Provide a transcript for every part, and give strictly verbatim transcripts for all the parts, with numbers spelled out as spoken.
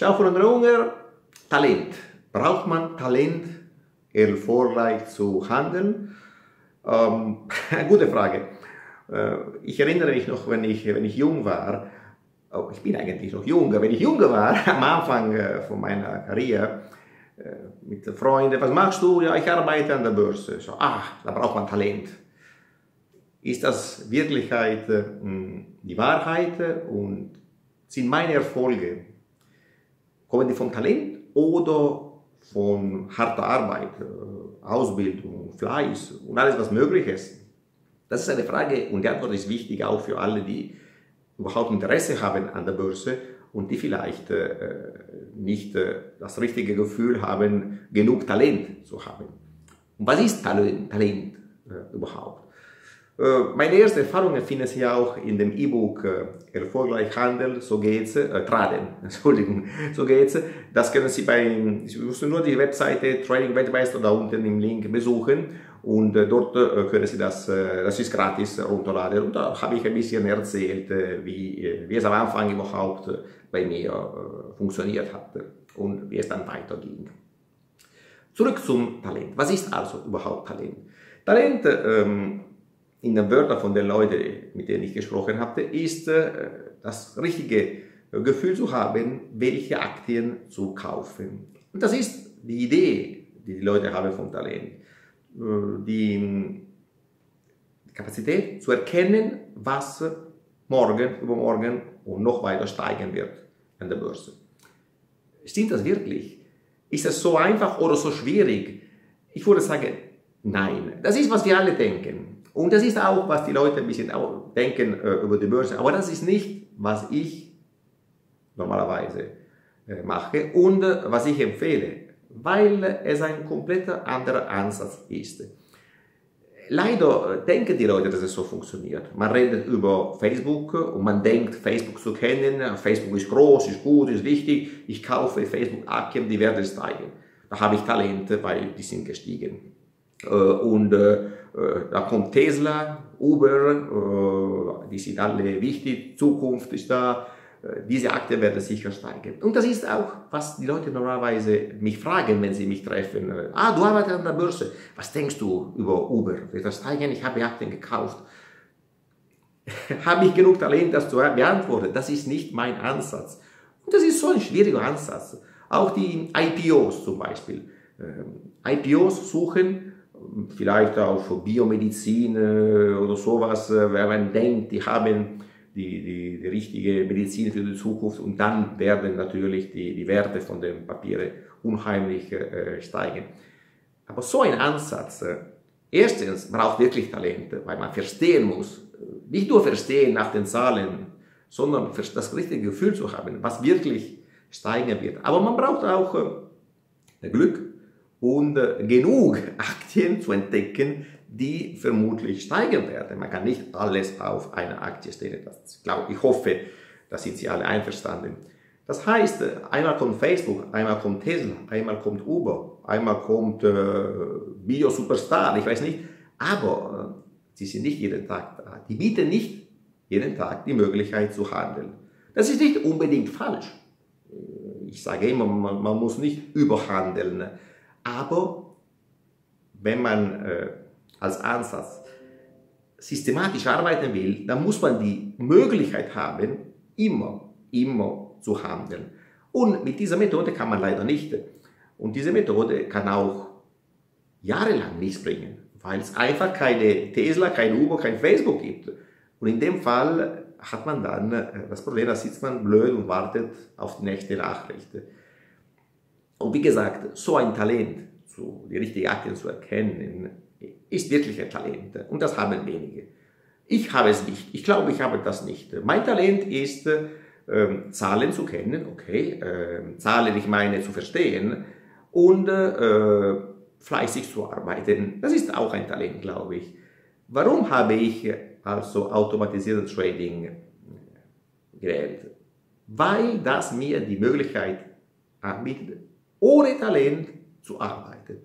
Ciao von Andrea Unger. Talent. Braucht man Talent, erfolgreich zu handeln? Ähm, gute Frage. Äh, ich erinnere mich noch, wenn ich, wenn ich jung war, oh, ich bin eigentlich noch jünger, wenn ich jünger war, am Anfang äh, von meiner Karriere, äh, mit Freunden, was machst du? Ja, ich arbeite an der Börse. So, ach, da braucht man Talent. Ist das Wirklichkeit äh, die Wahrheit und sind meine Erfolge, kommen die vom Talent oder von harter Arbeit, äh, Ausbildung, Fleiß und alles, was möglich ist? Das ist eine Frage und die Antwort ist wichtig auch für alle, die überhaupt Interesse haben an der Börse und die vielleicht äh, nicht äh, das richtige Gefühl haben, genug Talent zu haben. Und was ist Talent, Talent äh, überhaupt? Meine erste Erfahrung findet sich auch in dem E-Book äh, Erfolgreich Handel, so geht's, äh, Traden, Entschuldigung, so geht's. Das können Sie bei, Sie müssen nur die Webseite Trading Weltmeister da unten im Link besuchen und äh, dort äh, können Sie das, äh, das ist gratis runterladen. Und da habe ich ein bisschen erzählt, äh, wie, äh, wie es am Anfang überhaupt äh, bei mir äh, funktioniert hat und wie es dann weiterging. Zurück zum Talent. Was ist also überhaupt Talent? Talent, ähm, in den Wörtern von den Leuten, mit denen ich gesprochen habe, ist äh, das richtige Gefühl zu haben, welche Aktien zu kaufen. Und das ist die Idee, die die Leute haben vom Talent. Äh, die, die Kapazität zu erkennen, was morgen, übermorgen und noch weiter steigen wird an der Börse. Stimmt das wirklich? Ist das so einfach oder so schwierig? Ich würde sagen, nein. Das ist, was wir alle denken. Und das ist auch, was die Leute ein bisschen denken äh, über die Börse. Aber das ist nicht, was ich normalerweise äh, mache und äh, was ich empfehle, weil es ein kompletter anderer Ansatz ist. Leider denken die Leute, dass es so funktioniert. Man redet über Facebook und man denkt, Facebook zu kennen. Facebook ist groß, ist gut, ist wichtig. Ich kaufe Facebook-Aktien, die werden steigen. Da habe ich Talente, weil die sind gestiegen. Äh, und äh, da kommt Tesla, Uber, die sind alle wichtig, Zukunft ist da, diese Aktien werden sicher steigen. Und das ist auch, was die Leute normalerweise mich fragen, wenn sie mich treffen. Ah, du arbeitest an der Börse, was denkst du über Uber? Wird das steigen? Ich habe Aktien gekauft. Habe ich genug Talent, das zu beantworten? Das ist nicht mein Ansatz. Und das ist so ein schwieriger Ansatz. Auch die I P Os zum Beispiel. I P Os suchen vielleicht auf Biomedizin oder sowas, wenn man denkt, die haben die, die, die richtige Medizin für die Zukunft und dann werden natürlich die, die Werte von den Papieren unheimlich äh, steigen. Aber so ein Ansatz, äh, erstens braucht wirklich Talent, weil man verstehen muss, nicht nur verstehen nach den Zahlen, sondern das richtige Gefühl zu haben, was wirklich steigen wird. Aber man braucht auch äh, Glück und genug Aktien zu entdecken, die vermutlich steigen werden. Man kann nicht alles auf eine Aktie stellen. Das, glaub, ich hoffe, da sind Sie alle einverstanden. Das heißt, einmal kommt Facebook, einmal kommt Tesla, einmal kommt Uber, einmal kommt äh, Bio-Superstar, ich weiß nicht. Aber äh, sie sind nicht jeden Tag da. Die bieten nicht jeden Tag die Möglichkeit zu handeln. Das ist nicht unbedingt falsch. Ich sage immer, man, man muss nicht überhandeln. Aber wenn man äh, als Ansatz systematisch arbeiten will, dann muss man die Möglichkeit haben, immer, immer zu handeln. Und mit dieser Methode kann man leider nicht. Und diese Methode kann auch jahrelang nichts bringen, weil es einfach keine Tesla, kein Uber, kein Facebook gibt. Und in dem Fall hat man dann äh, das Problem, da sitzt man blöd und wartet auf die nächste Nachricht. Und wie gesagt, so ein Talent, so die richtigen Aktien zu erkennen, ist wirklich ein Talent. Und das haben wenige. Ich habe es nicht. Ich glaube, ich habe das nicht. Mein Talent ist, äh, Zahlen zu kennen, okay, äh, Zahlen, ich meine, zu verstehen und äh, fleißig zu arbeiten. Das ist auch ein Talent, glaube ich. Warum habe ich also automatisiertes Trading gewählt? Weil das mir die Möglichkeit anbietet, ohne Talent zu arbeiten,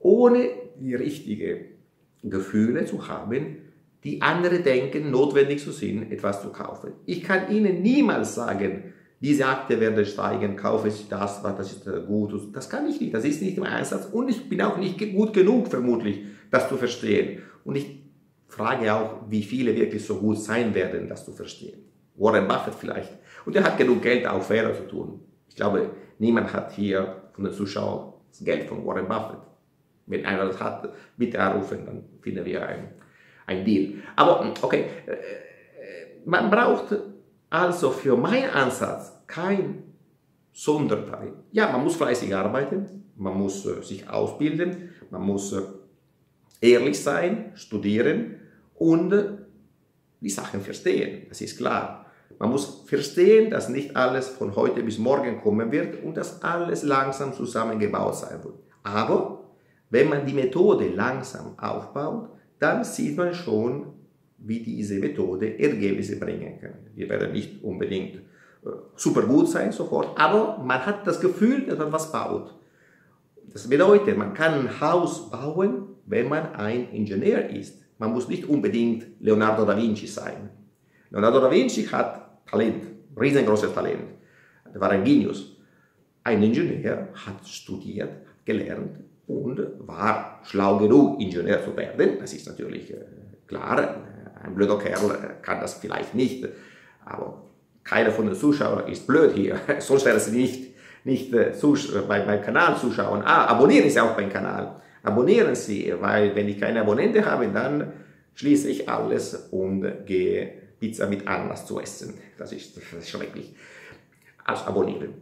ohne die richtigen Gefühle zu haben, die andere denken, notwendig zu sein, etwas zu kaufen. Ich kann Ihnen niemals sagen, diese Aktie werde steigen, kaufe ich das, weil das ist gut. Das kann ich nicht, das ist nicht im Einsatz und ich bin auch nicht gut genug vermutlich, das zu verstehen. Und ich frage auch, wie viele wirklich so gut sein werden, das zu verstehen. Warren Buffett vielleicht. Und er hat genug Geld, auch Fehler zu tun. Ich glaube, niemand hat hier von den Zuschauern das Geld von Warren Buffett. Wenn einer das hat, bitte anrufen, dann finden wir ein, ein Deal. Aber okay, man braucht also für meinen Ansatz kein Sonderteil. Ja, man muss fleißig arbeiten, man muss sich ausbilden, man muss ehrlich sein, studieren und die Sachen verstehen, das ist klar. Man muss verstehen, dass nicht alles von heute bis morgen kommen wird und dass alles langsam zusammengebaut sein wird. Aber wenn man die Methode langsam aufbaut, dann sieht man schon, wie diese Methode Ergebnisse bringen kann. Wir werden nicht unbedingt äh, super gut sein sofort, aber man hat das Gefühl, dass man was baut. Das bedeutet, man kann ein Haus bauen, wenn man ein Ingenieur ist. Man muss nicht unbedingt Leonardo da Vinci sein. Leonardo da Vinci hat Talent, riesengroßes Talent. Er war ein Genius. Ein Ingenieur hat studiert, hat gelernt und war schlau genug, Ingenieur zu werden. Das ist natürlich äh, klar. Ein blöder Kerl kann das vielleicht nicht, aber keiner von den Zuschauern ist blöd hier. Sonst wäre es nicht, nicht äh, bei meinem Kanal zuschauen. Ah, abonnieren Sie auch meinen Kanal. Abonnieren Sie, weil wenn ich keine Abonnenten habe, dann schließe ich alles und gehe Pizza mit Anlass zu essen. Das ist, das ist schrecklich. Also abonnieren.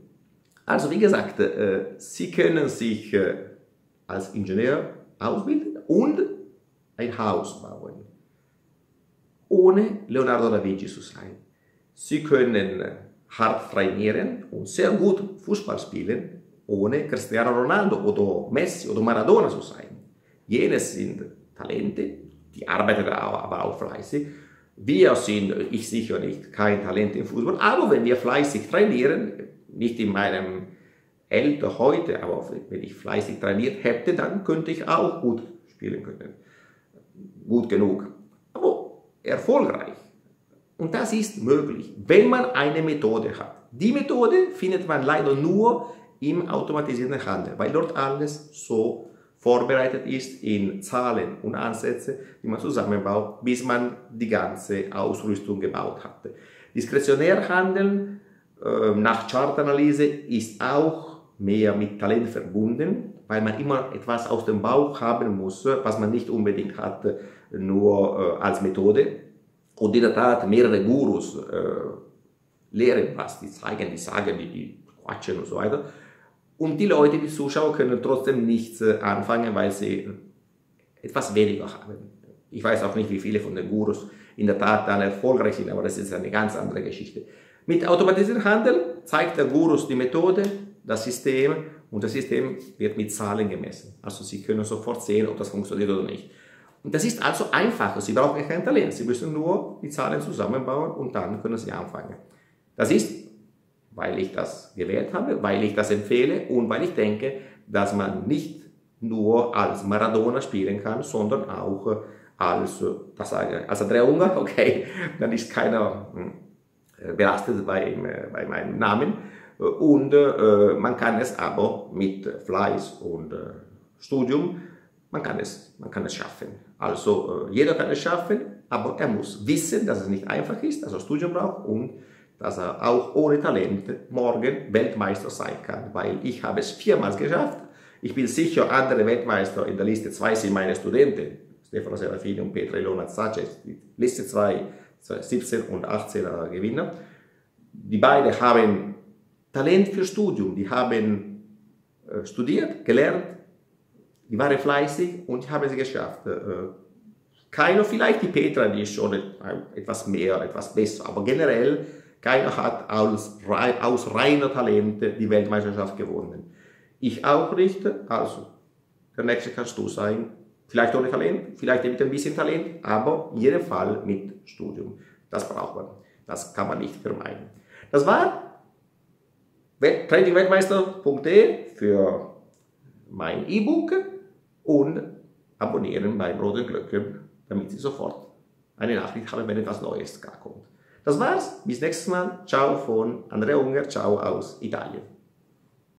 Also wie gesagt, äh, Sie können sich äh, als Ingenieur ausbilden und ein Haus bauen, ohne Leonardo da Vinci zu sein. Sie können hart trainieren und sehr gut Fußball spielen, ohne Cristiano Ronaldo oder Messi oder Maradona zu sein. Jene sind Talente, die arbeiten aber auch fleißig. Wir sind, ich sicher nicht, kein Talent im Fußball, aber wenn wir fleißig trainieren, nicht in meinem Alter heute, aber wenn ich fleißig trainiert hätte, dann könnte ich auch gut spielen können. Gut genug. Erfolgreich. Und das ist möglich, wenn man eine Methode hat. Die Methode findet man leider nur im automatisierten Handel, weil dort alles so vorbereitet ist in Zahlen und Ansätze, die man zusammenbaut, bis man die ganze Ausrüstung gebaut hatte. Diskretionär handeln äh, nach Chartanalyse ist auch mehr mit Talent verbunden, weil man immer etwas aus dem Bauch haben muss, was man nicht unbedingt hat, nur äh, als Methode. Und in der Tat, mehrere Gurus äh, lehren was, die zeigen, die sagen, die, die quatschen und so weiter. Und die Leute, die Zuschauer, können trotzdem nichts äh, anfangen, weil sie etwas weniger haben. Ich weiß auch nicht, wie viele von den Gurus in der Tat dann erfolgreich sind, aber das ist eine ganz andere Geschichte. Mit automatisiertem Handel zeigt der Gurus die Methode, das System, und das System wird mit Zahlen gemessen. Also Sie können sofort sehen, ob das funktioniert oder nicht. Und das ist also einfacher. Sie brauchen kein Talent. Sie müssen nur die Zahlen zusammenbauen und dann können Sie anfangen. Das ist, weil ich das gewählt habe, weil ich das empfehle und weil ich denke, dass man nicht nur als Maradona spielen kann, sondern auch als, das sage, als Andrea Unger. Okay, dann ist keiner belastet bei, bei meinem Namen. Und äh, man kann es aber mit Fleiß und äh, Studium, man kann es, man kann es schaffen. Also äh, jeder kann es schaffen, aber er muss wissen, dass es nicht einfach ist, dass er Studium braucht und dass er auch ohne Talent morgen Weltmeister sein kann, weil ich habe es viermal geschafft. Ich bin sicher andere Weltmeister in der Liste zwei sind meine Studenten, Stefano Serafini und Petra Ilona Saccez, die Liste zwei, siebzehn und achtzehner Gewinner. Die beiden haben Talent für Studium, die haben äh, studiert, gelernt, die waren fleißig und haben es geschafft. Äh, keiner, vielleicht die Petra, die ist schon etwas mehr, etwas besser, aber generell, keiner hat aus, aus reiner Talent die Weltmeisterschaft gewonnen. Ich auch nicht, also der Nächste kannst du sein, vielleicht ohne Talent, vielleicht mit ein bisschen Talent, aber in jedem Fall mit Studium. Das braucht man, das kann man nicht vermeiden. Das war Trading Weltmeister punkt de für mein E-Book und abonnieren beim roten Glöckchen, damit Sie sofort eine Nachricht haben, wenn etwas Neues kommt. Das war's. Bis nächstes Mal. Ciao von Andrea Unger. Ciao aus Italien.